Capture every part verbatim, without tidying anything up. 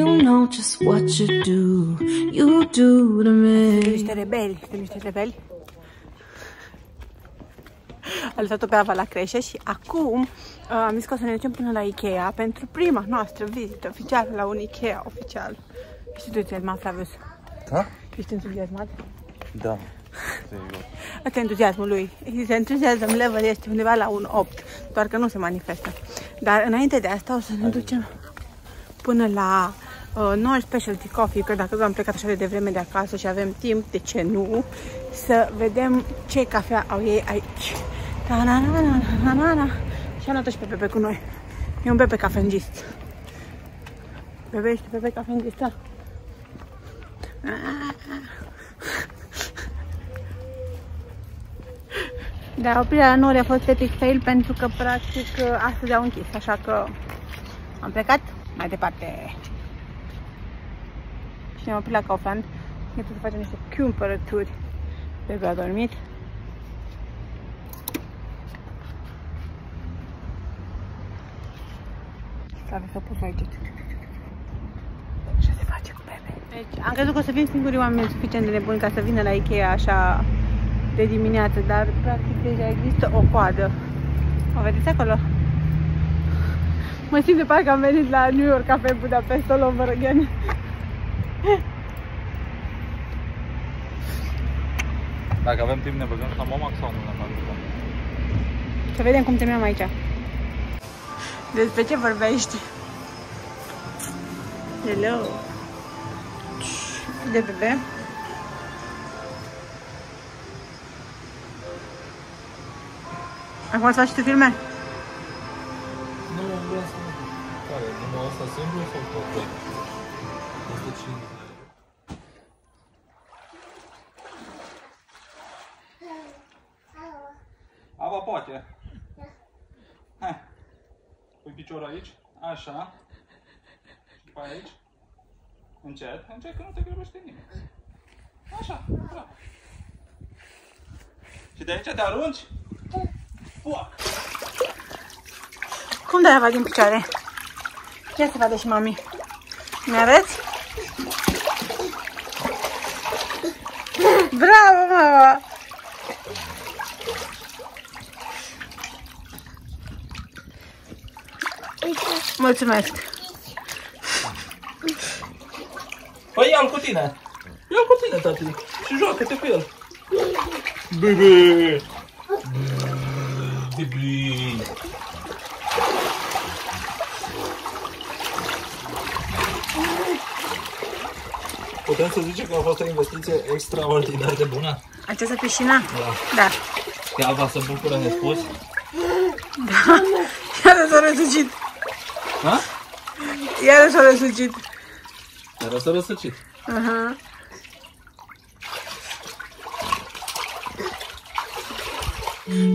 You know just what you do, you do to me. Suntem niște rebeli, suntem niște rebeli. A lăsat-o pe Ava la creșe și acum am zis că o să ne ducem până la Ikea pentru prima noastră vizită oficială la un Ikea oficial. Ești tu entuziasmat, Flavius? Da? Ești entuziasmat? Da. Asta e entuziasmul lui. Entuziasm level este undeva la un opt, doar că nu se manifestă. Dar înainte de asta o să ne ducem până la uh, noi Specialty Coffee, că dacă am plecat așa de devreme de acasă și avem timp, de ce nu, să vedem ce cafea au ei aici. Ta-na-na-na-na-na-na. Și am luat-o și pe Pepe cu noi. E un Pepe cafengist. Pepe, ești Pepe cafengist, da? Da, oprirea la nouă a fost epic fail pentru că practic astăzi au închis, așa că am plecat mai departe. Și ne-am oprit la Kaufland. Ne putem face niște cumpărături de că a dormit. S-a pus aici. Ce se face cu Pepe? Deci, am crezut că o să fim singurii oameni suficient de nebuni ca să vină la Ikea așa de dimineață, dar practic deja există o coadă. O vedeți acolo? Mă simt de parcă am venit la New York Cafe Budapest, all over again. Dacă avem timp, ne băgăm la Momac sau nu la Momac? Să vedem cum terminăm aici. Despre ce vorbești? Hello! De bebe? Acum să faci tu filme? Nu, vreau să nu. Care? Numai asta simplu sau tot? Asta cine? Ava poate. Hai. Pui piciorul aici. Așa. Și după aici. Încet. Încet că nu te grăbește nimic. Așa. Bravo. Și de aici te arunci? Wow. Cum dai Ava din picioare? Ia să vadă și mami. Mi-arăți? Bravo, mama! Mulțumesc! Păi ia-l cu tine! Ia-l cu tine, tati! Și joacă-te cu el! Bebe! Bine. Putem să zicem că a fost o investiție extraordinar de bună? Această piscină? Da. Da. Că Ava se bucură nespus? Da. Iară s-a răsucit. Ha? Iară s-a răsucit. Iară s-a răsucit. Aha.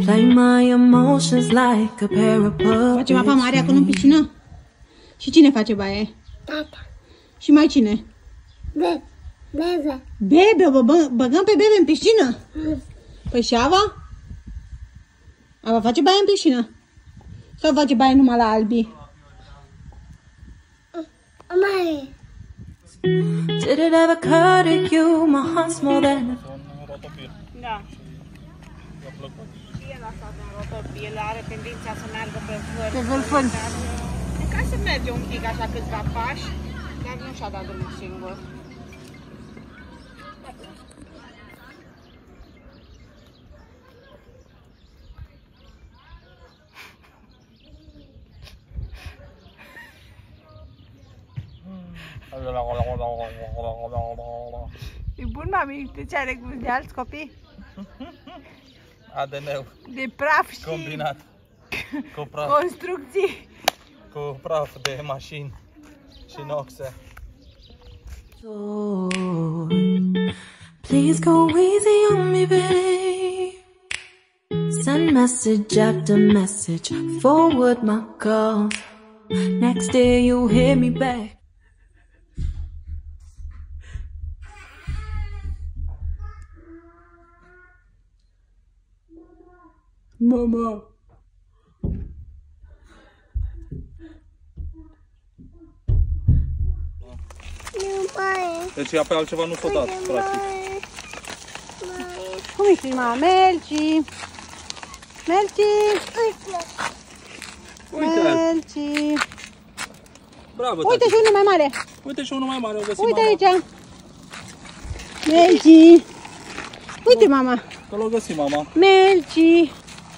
Play my emotions like a pair of puppies. Face mapa mare acolo în piscină? Și cine face baie? Tata. Și mai cine? Bebe. Bebe. Bebe, bă, bă, băgăm pe Bebe în piscină? Păi și Ava? Ava face baie în piscină? Sau face baie numai la albi? Mare. Did it ever occur to you, my heart's more than... Da. Și el a stat în rotop, el are tendința să meargă pe vârf. Pe vârfân. Ca să merge un pic așa câțiva pași, dar nu și-a dat drumul singur. E bun, mami? Tu ce are gust de alți copii? A D N-ul. De praf și... Combinat. Cu praf. Construcții. Cu praf de mașini și noxe. Please go easy on me, babe. Send message after message. Forward my calls. Next day you hear me back. Mama! Deci ea pe altceva nu s-o dat, practic. Cum e clima? Melci! Melci! Uite! Melci! Bravo, uite și unul mai mare! Uite și unul mai mare, o găsim. Uite aici! Melci! Uite, mama! Că l-o găsim, mama! Melci!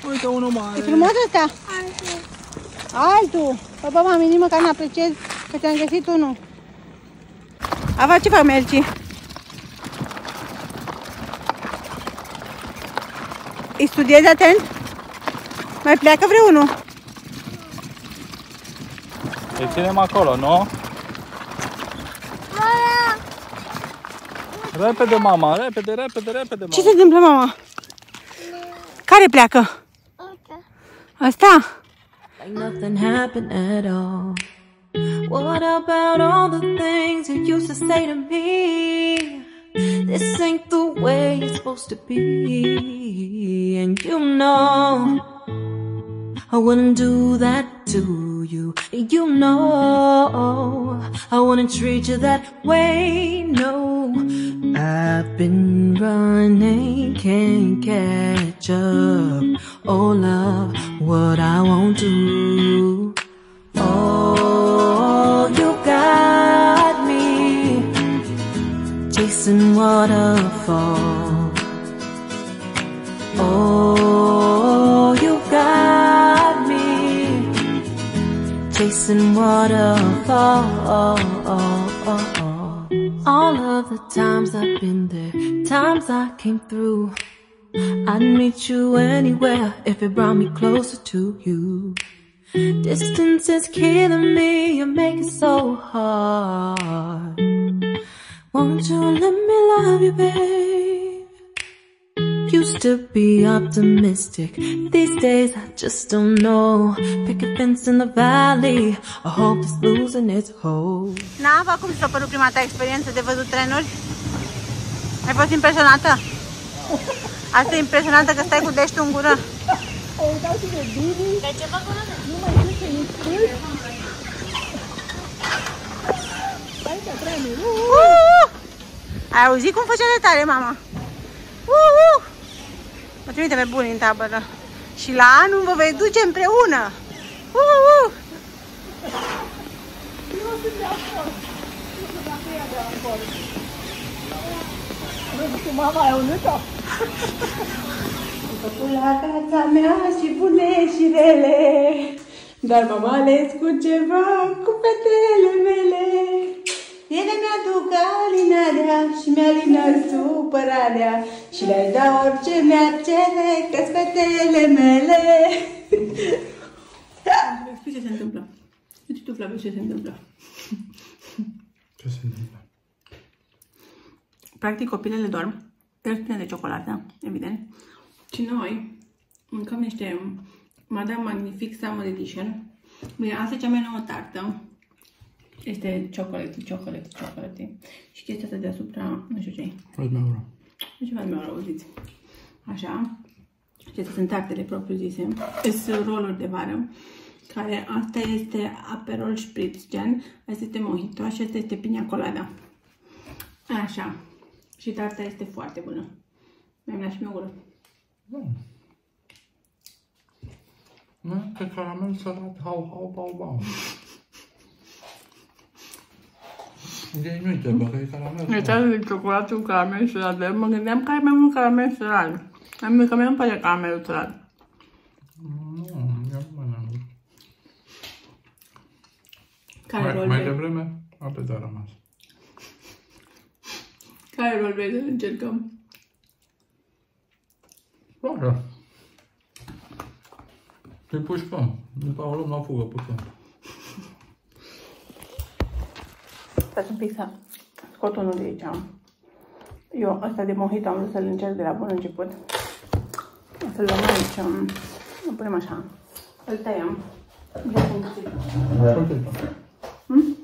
Uite, unul mare! E frumos ăsta? Altul! Altul! Bă, bă, mami, nimă că nu apreciez că ți-am găsit unul! Ava, ce fac, Melci? Îi studiezi atent? Mai pleacă vreunul? Îi ținem acolo, nu? Mama! Repede, mama, repede, repede, repede, mama! Ce se întâmplă, mama? Care pleacă? Asta? What about all the things you used to say to me? This ain't the way it's supposed to be. And you know I wouldn't do that to you. You know I wouldn't treat you that way, no. I've been running, can't catch up. Oh love, what I won't do. Oh, you got me chasing waterfall. Oh, you got me chasing waterfall. All of the times I've been there, times I came through. I'd meet you anywhere if it brought me closer to you. Distance is killing me, you make it so hard. Won't you let me love you, babe? Used to be optimistic, these days I just don't know. Pick a fence in the valley, I hope it's losing its hold. Nava, cum s-a părut prima ta experiență de văzut trenuri? Ai fost impresionată? Asta e impresionantă că stai cu deștul în gură. O uitau și de Bibi. Dar ceva cu ăla? Nu mai știu ce nici cât. Aici trenul. Uuuu! Ai auzit cum făcea de tare, mama? Uuuu! Mă trimite pe buni în tabără. Și la anul vă vei duce împreună. Uuuu! Eu sunt de acolo. Nu știu dacă e de acolo. Nu știu, mama, e unită? La casa mea și bune și rele, dar m-am ales cu ceva, cu fetele mele. Ele mi-aduc alinarea și mi-alină supărarea și le-ai da orice mi-ar cere, că-s fetele mele. Spui ce se întâmplă. Spui tu, Flavius, ce se întâmplă. Ce se întâmplă? Practic, copilele dorm, trebuie pline de ciocolată, evident. Și noi mâncăm niște Madame Magnifique Summer Edition. Bine, asta e cea mai nouă tartă. Este chocolate, chocolate, chocolate. Și chestia asta deasupra, nu știu ce-i. Rozmeură. Nu știu rozmeură, auziți. Așa. Acestea sunt tartele propriu-zise. Sunt roluri de vară. Care, asta este Aperol Spritz, gen. Asta este Mojito și asta este Pina Colada. Așa. Și tarta este foarte bună. Mi-am luat și mie o gură. Nu, că caramel sărat, hau, hau, bau, bau. Deci nu-i trebuie, că e caramel sărat. Deci de ciocolată cu caramel sărat, dar mă gândeam că ai mai mult caramel sărat. Am zis că mi-am pare caramel sărat. Nu, eu nu mai n-am văzut. Care rol vei? Mai devreme, atât a rămas. Care rol vei să încercăm? Roară! Te pușcăm, după o luăm la fugă putem. Stați un pic să scot unul de aici. Eu ăsta de Mojito am vrut să-l încerc de la bun început. O să-l luăm aici, îl punem așa, îl tăiem. Hmm?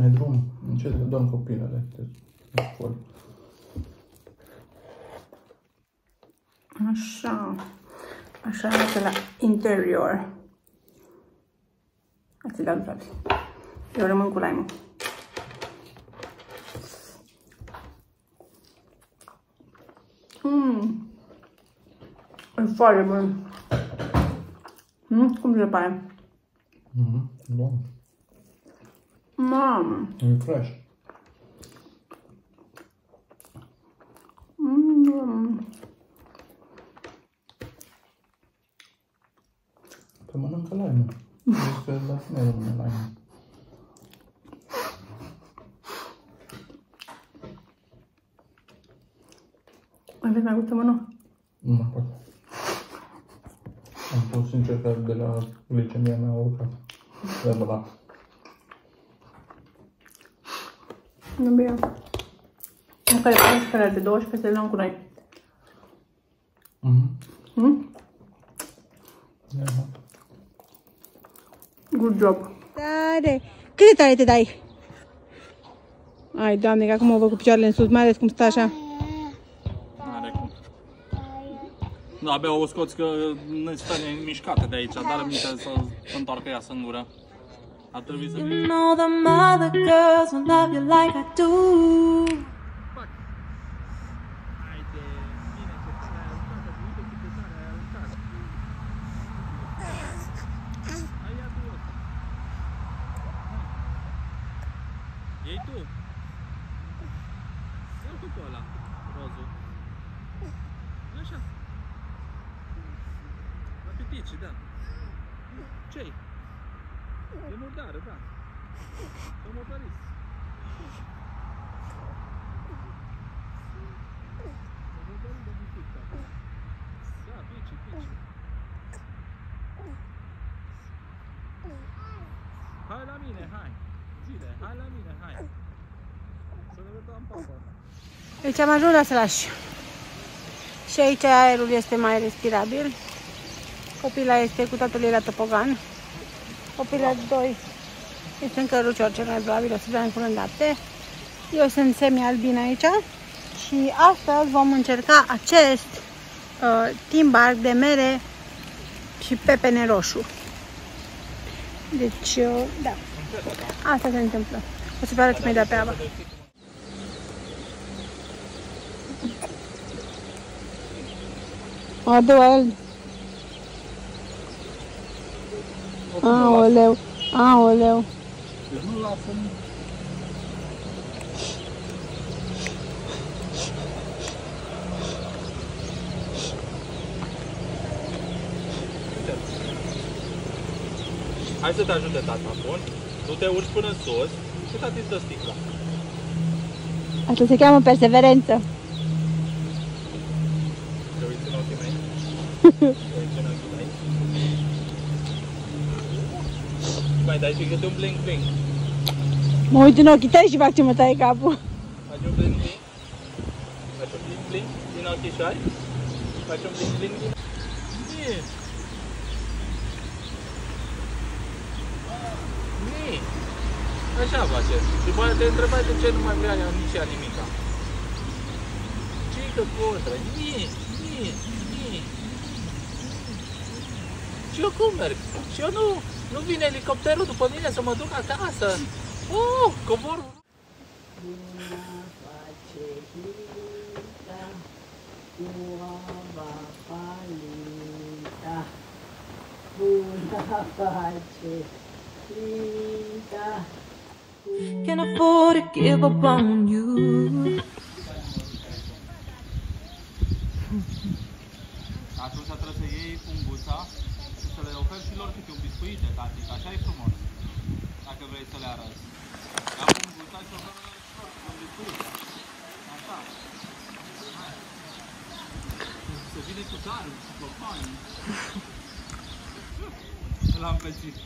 Ne drum, încet le dăm copilele de școli. Așa. Așa arată la interior. Ați dat toate. Eu rămân cu lime-ul. Mmm. E foarte bun. Mm, cum se pare? Mhm, bun. Mamă. E fresh. Mm. Te mănâncă lime. Deci că la tine rămâne lime. Aveți mai gustă mănă? Nu mai pot. Am fost sincer că de la glicemia mea a urcat. De la nu bine. Asta e paisprezece, douăsprezece se luăm cu noi. Mhm. Mhm? Good job. Tare! Cât de tare te dai? Ai, Doamne, că acum o văd cu picioarele în sus, mai ales cum stă așa. Da, abia o scoți că nu-i stă mișcată de aici, dar aminte să se întoarcă ea sângură. Ar trebui să fie. Ei tu! Ia-l tu pe ăla, rozul. Așa. La pitici, da. Ce-i? E murdară, da. S-am opărit. S-am opărit de pitici, da. Da, pici, pici. Hai la mine, hai! Hai la mine, hai! Să ne vedem papa. Deci am ajuns la Sălaș. Și aici aerul este mai respirabil. Copila este cu tatăl ei la topogan. Copila doi este încă rucior cel mai probabil, o să bea în curând lapte. Eu sunt semi-albin aici. Și astăzi vom încerca acest uh, timbar de mere și pepene roșu. Deci, uh, da. Asta se întâmplă. O să vă arăt imediat pe Ava. A doua el. Aoleu, aoleu. Deci nu lasă nimic. Hai să te ajute tata, bun? Tu te urci până în sus și tati îți dă sticla. Asta se cheamă perseverență. Te uiți în ochii mei. Te uiți în ochii mei. Și mai dai și câte un bling bling. Mă uit în ochii tăi și fac ce mă taie capul. Faci un bling bling. Faci un bling bling din ochișori. Faci un bling bling din ochișori. Așa face. Și după aceea te întrebai de ce nu mai vrea nici ea nimica. Ce-i că potră? Nii, nii, nii. Și eu cum merg? Și eu nu, nu vine elicopterul după mine să mă duc acasă. Oh, coborul. Can afford to give up on you. Atunci trebuie să iei punguța și să le oferi și lor câte un biscuit de tatic, așa e frumos. Dacă vrei să le arăți. Ia punguța și oferi lor câte un biscuit. Așa. Se vine cu darul și cu bani. L-am pățit.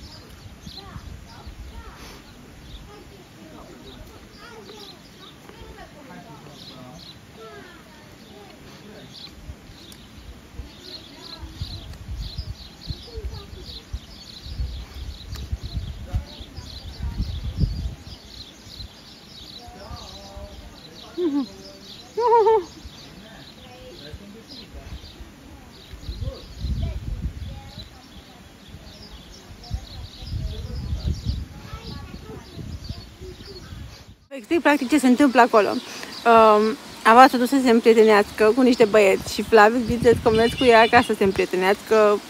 explic practic ce se întâmplă acolo. Um, Ava s-a dus să se împrietenească cu niște băieți și Flavius, bineînțeles că merg cu ea ca să se împrietenească,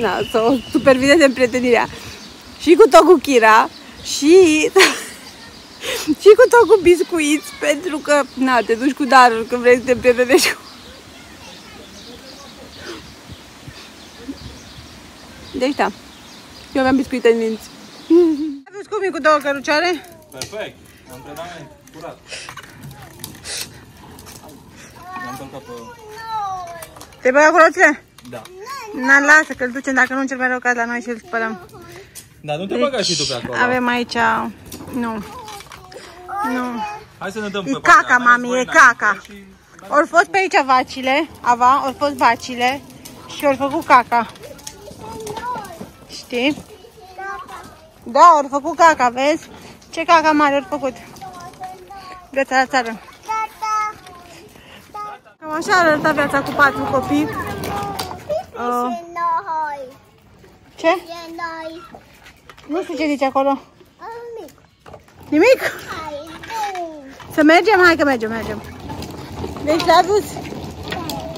na, să o supervizeze împrietenirea. Și cu tot cu Kira și, și cu tot cu biscuiți, pentru că, na, te duci cu darul când vrei să te împrietenești cu... Deci da, eu aveam biscuite în minți. Aveți cum e cu două cărucioare? Perfect, antrenament, curat. Am tălcat pe... Te băi acoloțile? Da. Na, lasă că îl ducem, dacă nu, cel mai rău caz la noi și îl spălăm. Da, nu te băga și tu pe acolo. Avem aici... Nu. Nu. Hai să ne dăm pe partea. E caca, mami, e caca. Ori fost pe aici vacile, Ava, ori fost vacile și ori făcut caca. Știi? Da, ori făcut caca, vezi? Ce caca mare ori făcut. Viața la țară. Cam așa arăta viața cu patru copii. Uh. Ce? Nu știu ce zice acolo. Nimic? Să mergem? Hai că mergem, mergem. Deci l-a dus?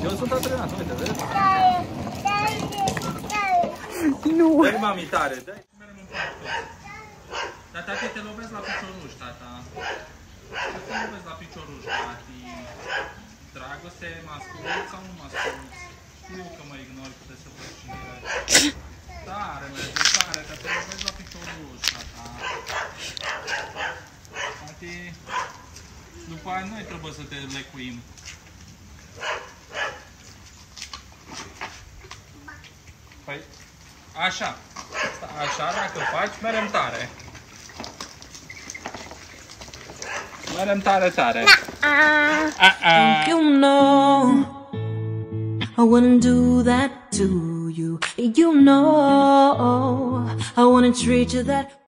Eu sunt antrenat, uite, vezi? Nu. Dă-i mami tare, dă-i. Dar tati, te lovesc la piciorul, tata. Te lovesc la piciorul, tati. Dragoste, mă asculti sau nu mă asculti? Nu că mă ignori, puteți să faci și mie. Tare, merge, tare, că te lovesc la piciorul, tata. Tati, după aia noi trebuie să te lecuim. Păi... Așa, așa, dacă faci, merem tare. Merem tare, tare. Thank you, no. I wouldn't do that to you. You know, I wouldn't treat you that.